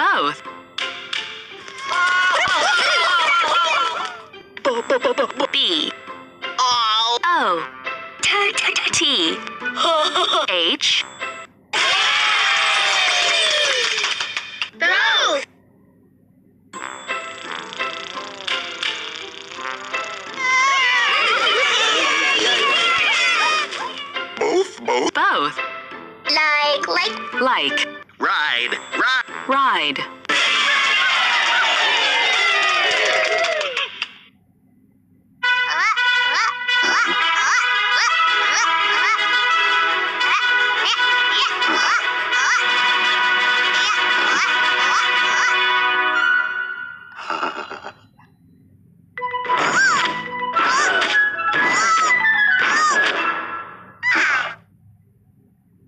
both. B. O. T. H. Both. Both. Like. Ride.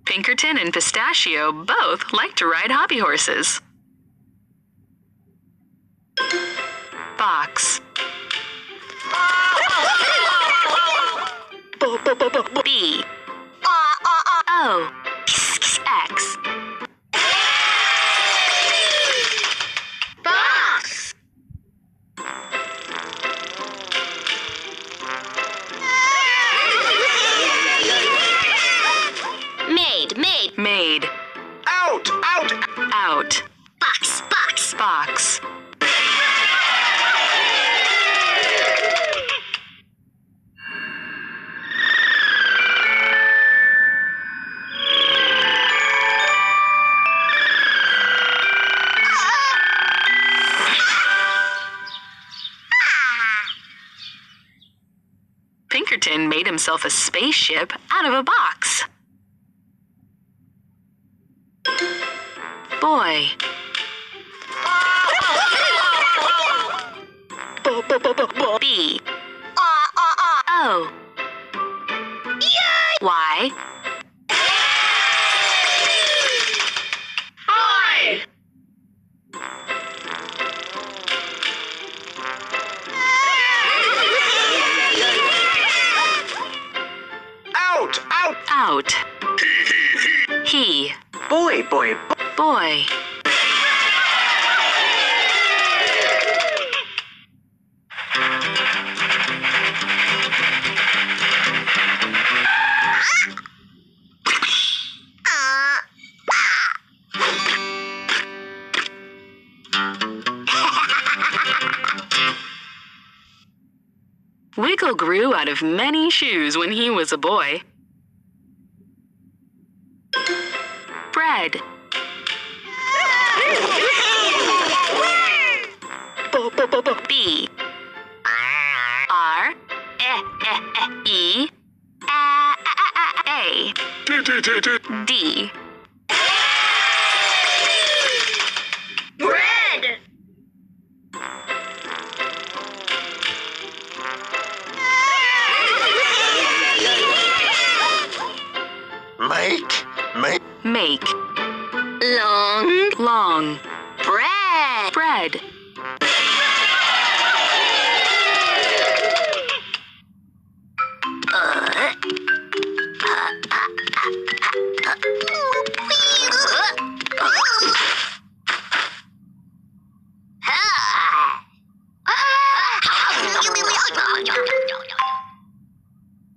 Pinkerton and Pistachio both like to ride hobby horses. Box. B. O. X. Box. Maid. Out. Box. Pinkerton made himself a spaceship out of a box. Boy. B. O. Y. I. Out. He. Boy. Wiggle grew out of many shoes when he was a boy. Bread. B. R. E. A. D. Bread. Make. Long. Bread.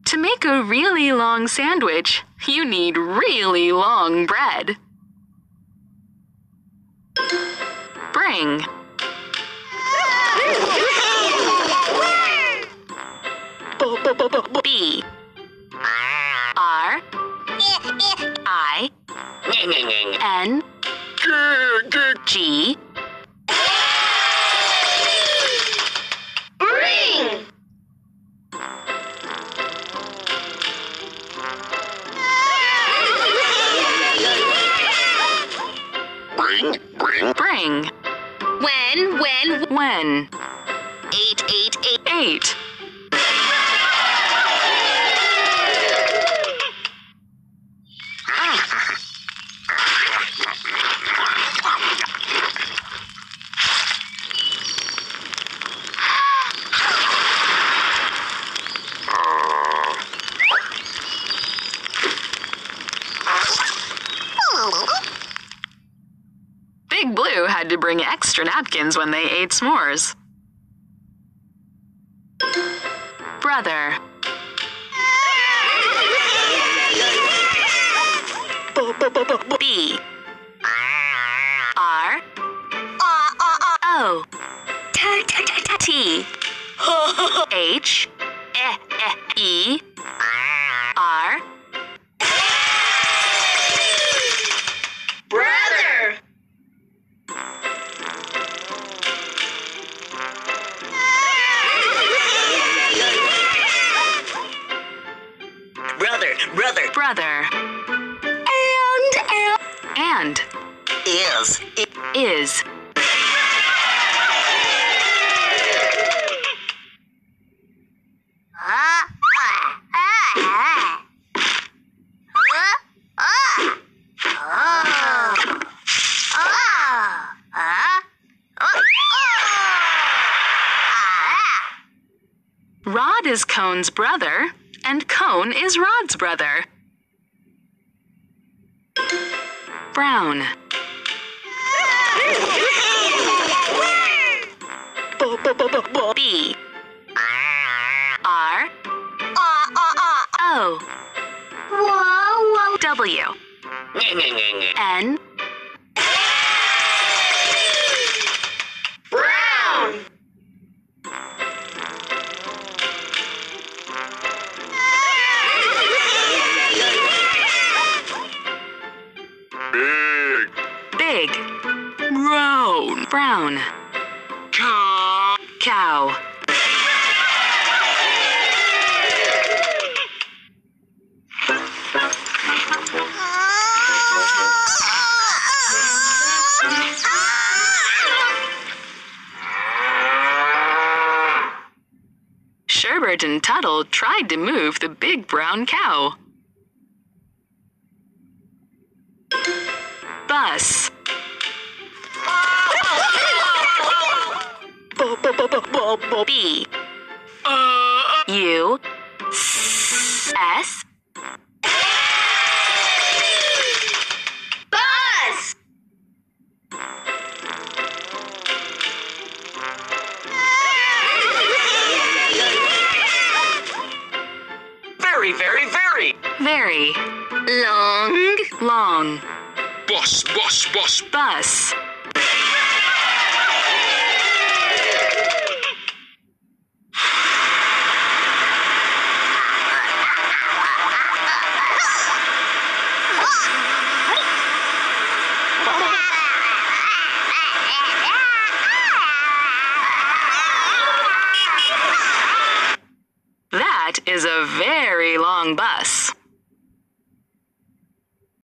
To make a really long sandwich, you need really long bread. Bring. B. R. I. N. G. Bring. Bring. When. Eight. Big Blue had to bring extra napkins when they ate s'mores. Brother. B. R. O. T. H. E. R. Brother. Brother. And is Rod is Cone's brother, and Cone is Rod's brother. Brown. B. R. O. W. N. Brown. Brown. Cow. Sherbert and Tuttle tried to move the big brown cow. Bus. B. U. S. Bus. Very long. Bus. Is a very long bus.